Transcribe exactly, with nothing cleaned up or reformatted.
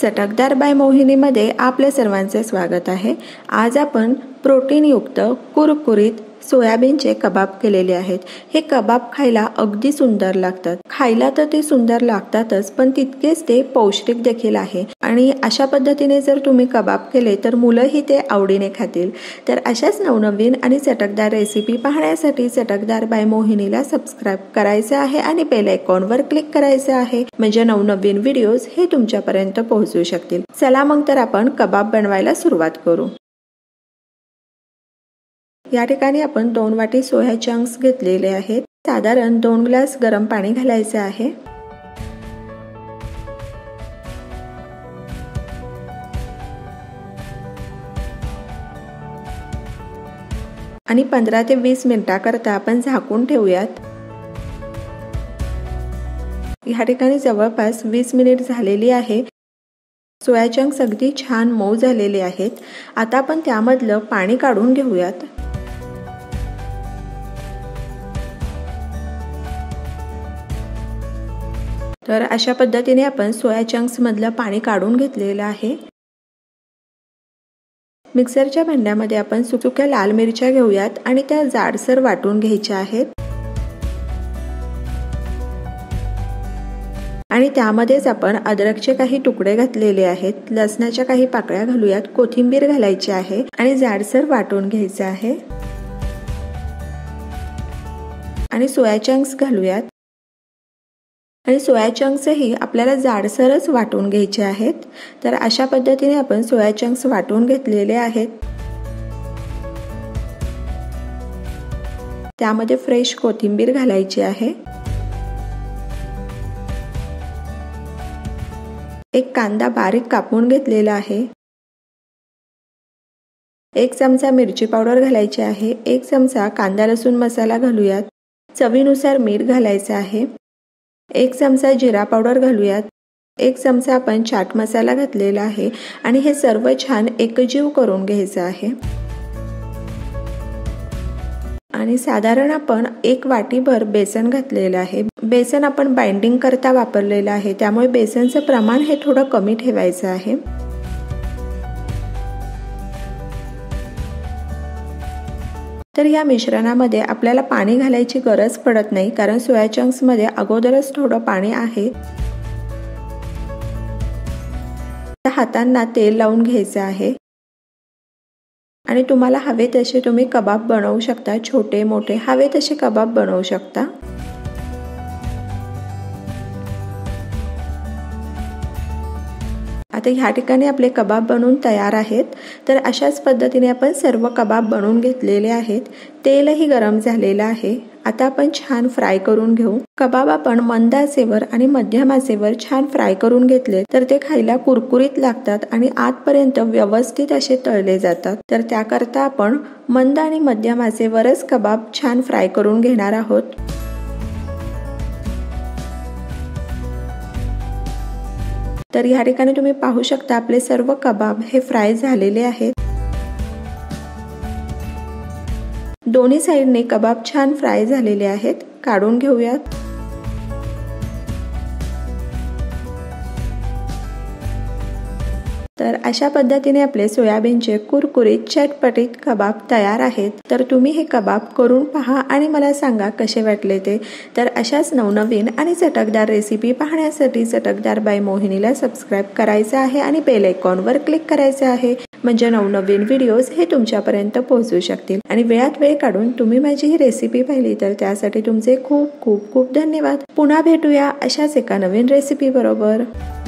चटकदार बाय मोहिनीमध्ये आपले सर्वांचे स्वागत आहे। आज आपण प्रोटीनयुक्त कुरकुरीत सोयाबीनचे कबाब केलेले आहेत। हे कबाब खायला अगदी सुंदर लागतात। खायला तर ते सुंदर लागतातच, पण तितकेच ते पौष्टिक देखील आहे। आणि अशा पद्धतीने जर तुम्ही कबाब केले तर मुलंही ते आवडीने खातील। तर अशाच नवनवीन आणि चटकदार रेसिपी पाहण्यासाठी चटकदार बाय मोहिनीला सबस्क्राइब करायचं आहे आणि बेल आयकॉनवर क्लिक करायचं आहे, म्हणजे नवनवीन व्हिडिओज हे तुमच्यापर्यंत पोहोचू शकतील। चला मग तर आपण कबाब बनवायला सुरुवात करू। या ठिकाणी आपण दोन वाटी सोया चंक्स घेतलेले आहेत। साधारण दोन ग्लास गरम पाणी घालायचे आहे। आणि पंधरा ते वीस मिनिटांकरता आपण झाकून ठेवूयात। या ठिकाणी जवळपास वीस मिनिट झालेली आहे। सोया चंक्स अगदी छान मऊ झालेले आहेत। आता आपण त्यामधलं पाणी काढून घेऊयात। तर अशा पद्धतीने आपण सोया चंक्स मधलं पाणी काढून घेतलेलं आहे। मिक्सरच्या भांड्यामध्ये आपण सुक्या लाल मिरच्या घेऊयात आणि त्या जाडसर वाटून घ्यायच्या आहेत। आणि त्यामध्येच आपण अद्रकचे काही तुकडे घातलेले आहेत, लसणाच्या काही पाकळ्या घालूयात, कोथिंबीर घालायची आहे आणि जाडसर वाटून घ्यायचं आहे। आणि सोया चंक्स घालूयात आणि सोया चंक्सही आपल्याला जाडसरच वाटून घ्यायचे आहेत। तर अशा पद्धतीने आपण सोया चंक्स वाटून घेतलेले आहेत। त्यामध्ये फ्रेश कोथिंबीर घालायची आहे। एक कांदा बारीक कापून घेतलेला आहे। एक चमचा मिरची पावडर घालायची आहे। एक चमचा कांदा लसूण मसाला घालूयात। चवीनुसार मीठ घालायचं आहे। एक चमचा जिरा पावडर घालूयात। एक चमचा आपण चाट मसाला घातलेला आहे आणि हे सर्व छान एकजीव करून घ्यायचं आहे। आणि साधारण आपण एक वाटीभर बेसन घातलेलं आहे। बेसन आपण बाइंडिंग करता वापरलेलं आहे, त्यामुळे बेसनचं प्रमाण हे थोडं कमी ठेवायचं आहे। तर या मिश्रणामध्ये आपल्याला पाणी घालायची गरज पडत नाही, कारण सोया चंक्समध्ये अगोदरच थोडं पाणी आहे। हातांना तेल लावून घ्यायचं आहे आणि तुम्हाला हवे तसे तुम्ही कबाब बनवू शकता। छोटे मोठे हवे तसे कबाब बनवू शकता। आता ह्या ठिकाणी आपले कबाब बनवून तयार आहेत। तर अशाच पद्धतीने आपण सर्व कबाब बनवून घेतलेले आहेत। तेलही गरम झालेलं आहे। आता आपण छान फ्राय करून घेऊ। कबाब आपण मंद आचेवर आणि मध्यम आचेवर छान फ्राय करून घेतले तर ते खायला कुरकुरीत लागतात आणि आतपर्यंत व्यवस्थित असे तळले जातात। तर त्याकरता आपण मंद आणि मध्यम आचेवरच कबाब छान फ्राय करून घेणार आहोत। तर या ठिकाणी तुम्ही पाहू शकता आपले सर्व कबाब हे फ्राय झालेले आहेत। दोन्ही साईडने कबाब छान फ्राय झालेले आहेत। काढून घेऊयात। तर अशा पद्धतीने आपले सोयाबीनचे कुरकुरीत चटपटीत कबाब तयार आहेत। तर तुम्ही हे कबाब करून पहा आणि मला सांगा कसे वाटले ते। तर अशाच नवनवीन आणि चटकदार रेसिपी पाहण्यासाठी चटकदार बाय मोहिनीला सबस्क्राईब करायचं आहे आणि बेल आयकॉनवर क्लिक करायचं आहे, म्हणजे नवनवीन व्हिडिओज हे तुमच्यापर्यंत पोहोचू शकतील। आणि वेळात वेळ काढून तुम्ही माझी ही रेसिपी पाहिली तर त्यासाठी तुमचे खूप खूप खूप धन्यवाद। पुन्हा भेटूया अशाच एका नवीन रेसिपी बरोबर।